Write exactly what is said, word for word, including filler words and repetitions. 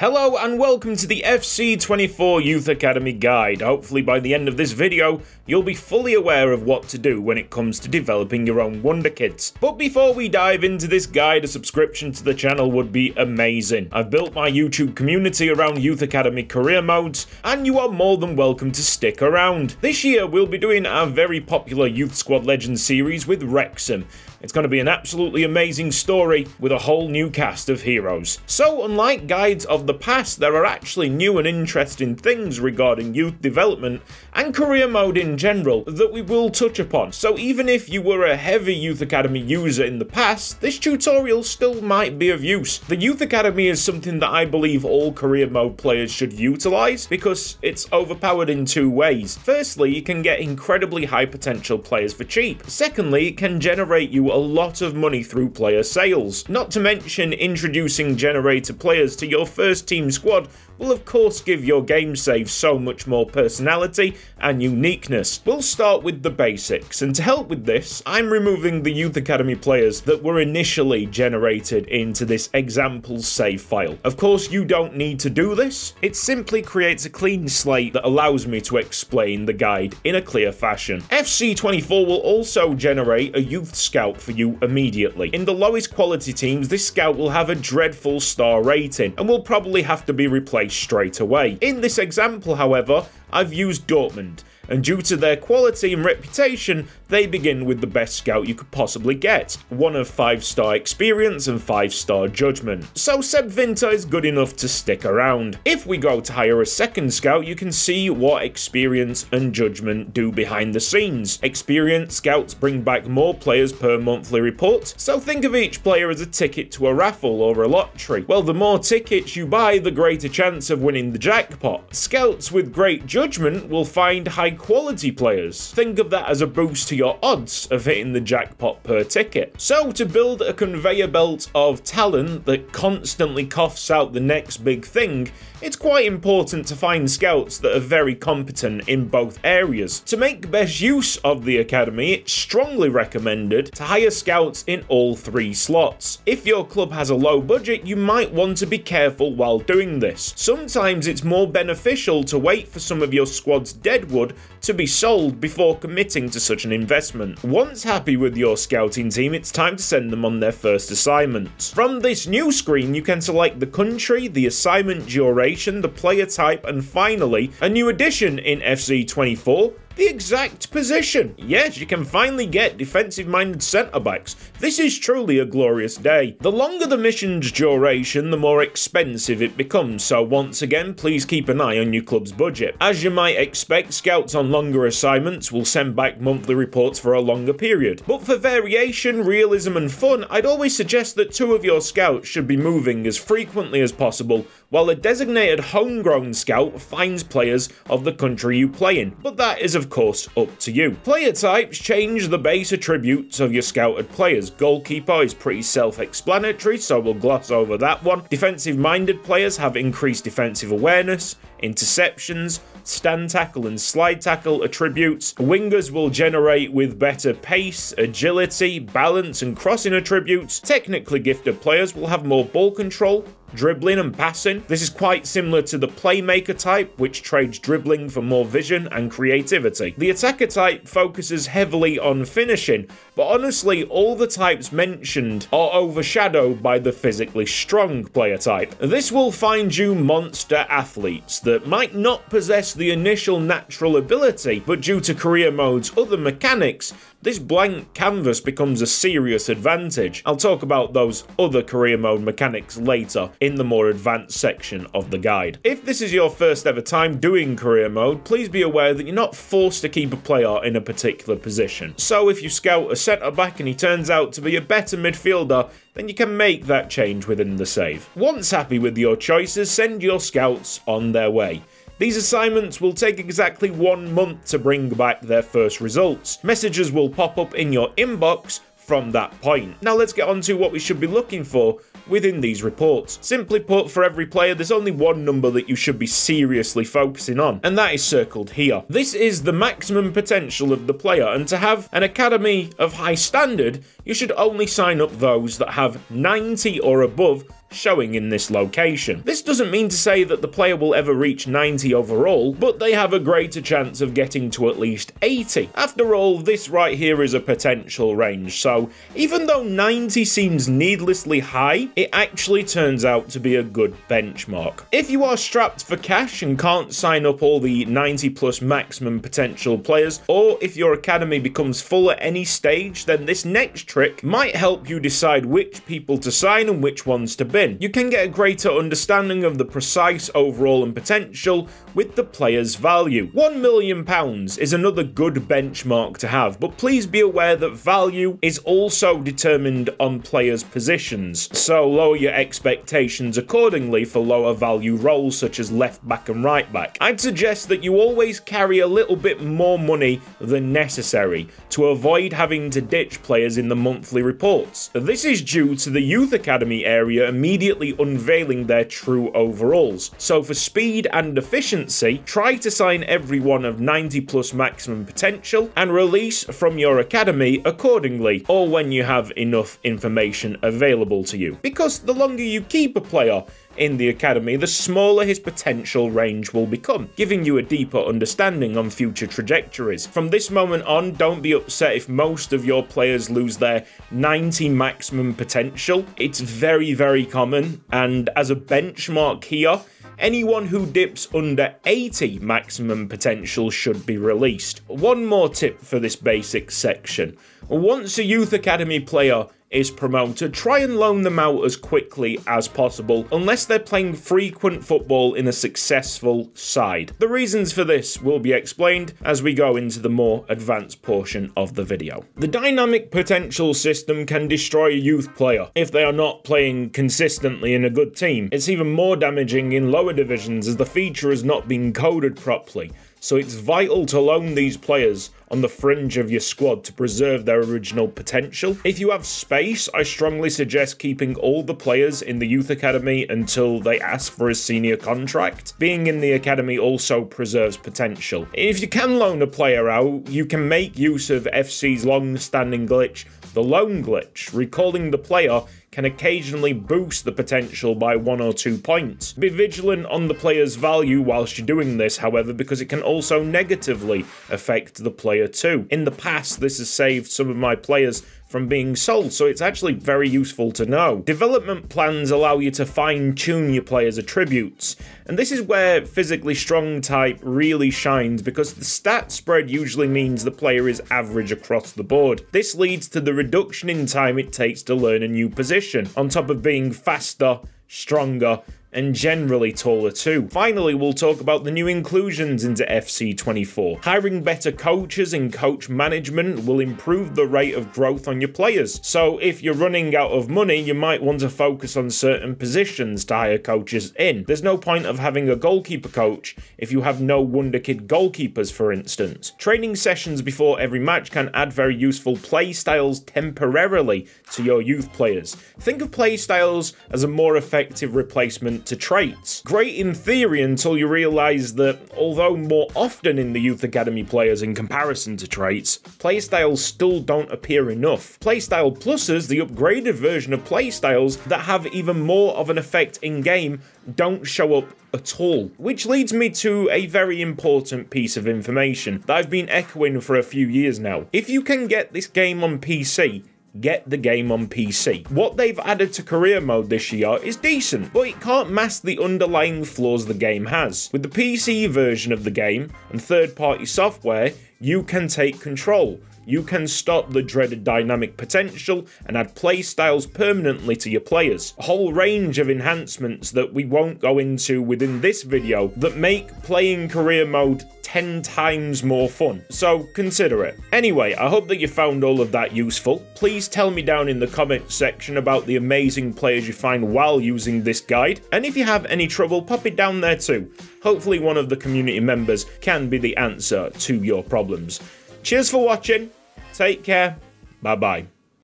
Hello and welcome to the F C twenty-four Youth Academy Guide. Hopefully by the end of this video, you'll be fully aware of what to do when it comes to developing your own wonder kids. But before we dive into this guide, a subscription to the channel would be amazing. I've built my YouTube community around Youth Academy career modes, and you are more than welcome to stick around. This year, we'll be doing our very popular Youth Squad Legends series with Wrexham. It's going to be an absolutely amazing story with a whole new cast of heroes. So unlike guides of the past, there are actually new and interesting things regarding youth development and career mode in general that we will touch upon. So even if you were a heavy Youth Academy user in the past, this tutorial still might be of use. The Youth Academy is something that I believe all career mode players should utilize because it's overpowered in two ways. Firstly, it can get incredibly high potential players for cheap. Secondly, it can generate you a lot of money through player sales. Not to mention, introducing generator players to your first team squad will of course give your game save so much more personality and uniqueness. We'll start with the basics, and to help with this, I'm removing the Youth Academy players that were initially generated into this example save file. Of course, you don't need to do this. It simply creates a clean slate that allows me to explain the guide in a clear fashion. F C twenty-four will also generate a youth scout for you immediately. In the lowest quality teams, this scout will have a dreadful star rating and will probably have to be replaced straight away. In this example, however, I've used Dortmund, and due to their quality and reputation, they begin with the best scout you could possibly get, one of five star experience and five star judgment. So Seb Vinter is good enough to stick around. If we go to hire a second scout, you can see what experience and judgment do behind the scenes. Experienced scouts bring back more players per monthly report, so think of each player as a ticket to a raffle or a lottery. Well, the more tickets you buy, the greater chance of winning the jackpot. Scouts with great judgment will find high quality players. Think of that as a boost to your odds of hitting the jackpot per ticket. So to build a conveyor belt of talent that constantly coughs out the next big thing, it's quite important to find scouts that are very competent in both areas. To make best use of the academy, it's strongly recommended to hire scouts in all three slots. If your club has a low budget, you might want to be careful while doing this. Sometimes it's more beneficial to wait for some of your squad's deadwood to be sold before committing to such an investment. Once happy with your scouting team, it's time to send them on their first assignment. From this new screen, you can select the country, the assignment duration, the player type, and finally, a new addition in F C twenty-four, the exact position. Yes, you can finally get defensive-minded centre-backs. This is truly a glorious day. The longer the mission's duration, the more expensive it becomes, so once again, please keep an eye on your club's budget. As you might expect, scouts on longer assignments will send back monthly reports for a longer period. But for variation, realism and fun, I'd always suggest that two of your scouts should be moving as frequently as possible, while a designated homegrown scout finds players of the country you play in. But that is a of course up to you. Player types change the base attributes of your scouted players. Goalkeeper is pretty self-explanatory, so we'll gloss over that one. Defensive-minded players have increased defensive awareness, interceptions, stand tackle and slide tackle attributes. Wingers will generate with better pace, agility, balance and crossing attributes. Technically gifted players will have more ball control, dribbling and passing. This is quite similar to the playmaker type, which trades dribbling for more vision and creativity. The attacker type focuses heavily on finishing, but honestly, all the types mentioned are overshadowed by the physically strong player type. This will find you monster athletes that might not possess the initial natural ability, but due to career mode's other mechanics, this blank canvas becomes a serious advantage. I'll talk about those other career mode mechanics later in the more advanced section of the guide. If this is your first ever time doing career mode, please be aware that you're not forced to keep a player in a particular position. So if you scout a centre back and he turns out to be a better midfielder, then you can make that change within the save. Once happy with your choices, send your scouts on their way. These assignments will take exactly one month to bring back their first results. Messages will pop up in your inbox from that point. Now let's get on to what we should be looking for within these reports. Simply put, for every player, there's only one number that you should be seriously focusing on, and that is circled here. This is the maximum potential of the player, and to have an academy of high standard, you should only sign up those that have ninety or above showing in this location. This doesn't mean to say that the player will ever reach ninety overall, but they have a greater chance of getting to at least eighty. After all, this right here is a potential range, so even though ninety seems needlessly high, it actually turns out to be a good benchmark. If you are strapped for cash and can't sign up all the ninety plus maximum potential players, or if your academy becomes full at any stage, then this next trick might help you decide which people to sign and which ones to bin. You can get a greater understanding of the precise overall and potential with the player's value. one million pounds is another good benchmark to have, but please be aware that value is also determined on players' positions, so lower your expectations accordingly for lower value roles such as left back and right back. I'd suggest that you always carry a little bit more money than necessary to avoid having to ditch players in the monthly reports. This is due to the youth academy area immediately unveiling their true overalls, so for speed and efficiency, try to sign everyone of ninety plus maximum potential and release from your academy accordingly, or when you have enough information available to you. Because the longer you keep a player in the academy, the smaller his potential range will become, giving you a deeper understanding on future trajectories. From this moment on, don't be upset if most of your players lose their ninety maximum potential. It's very, very common, and as a benchmark here, anyone who dips under eighty maximum potential should be released. One more tip for this basic section. Once a youth academy player is promoted, try and loan them out as quickly as possible unless they're playing frequent football in a successful side. The reasons for this will be explained as we go into the more advanced portion of the video. The dynamic potential system can destroy a youth player if they are not playing consistently in a good team. It's even more damaging in lower divisions as the feature has not been coded properly, so it's vital to loan these players on the fringe of your squad to preserve their original potential. If you have space, I strongly suggest keeping all the players in the youth academy until they ask for a senior contract. Being in the academy also preserves potential. If you can loan a player out, you can make use of F C's long-standing glitch, the loan glitch. Recalling the player can occasionally boost the potential by one or two points. Be vigilant on the player's value whilst you're doing this, however, because it can also negatively affect the player too. In the past, this has saved some of my players from being sold, so it's actually very useful to know. Development plans allow you to fine-tune your players' attributes, and this is where physically strong type really shines, because the stat spread usually means the player is average across the board. This leads to the reduction in time it takes to learn a new position, on top of being faster, stronger, and generally taller too. Finally, we'll talk about the new inclusions into F C twenty-four. Hiring better coaches and coach management will improve the rate of growth on your players. So if you're running out of money, you might want to focus on certain positions to hire coaches in. There's no point of having a goalkeeper coach if you have no wonderkid goalkeepers, for instance. Training sessions before every match can add very useful play styles temporarily to your youth players. Think of play styles as a more effective replacement to traits. Great in theory until you realise that, although more often in the youth academy players in comparison to traits, playstyles still don't appear enough. Playstyle pluses, the upgraded version of playstyles that have even more of an effect in game, don't show up at all. Which leads me to a very important piece of information that I've been echoing for a few years now. If you can get this game on P C, get the game on P C. What they've added to career mode this year is decent, but it can't mask the underlying flaws the game has. With the P C version of the game and third-party software, you can take control. You can stop the dreaded dynamic potential and add play styles permanently to your players. A whole range of enhancements that we won't go into within this video that make playing career mode ten times more fun, so consider it. Anyway, I hope that you found all of that useful. Please tell me down in the comments section about the amazing players you find while using this guide, and if you have any trouble, pop it down there too. Hopefully one of the community members can be the answer to your problems. Cheers for watching, take care, bye bye.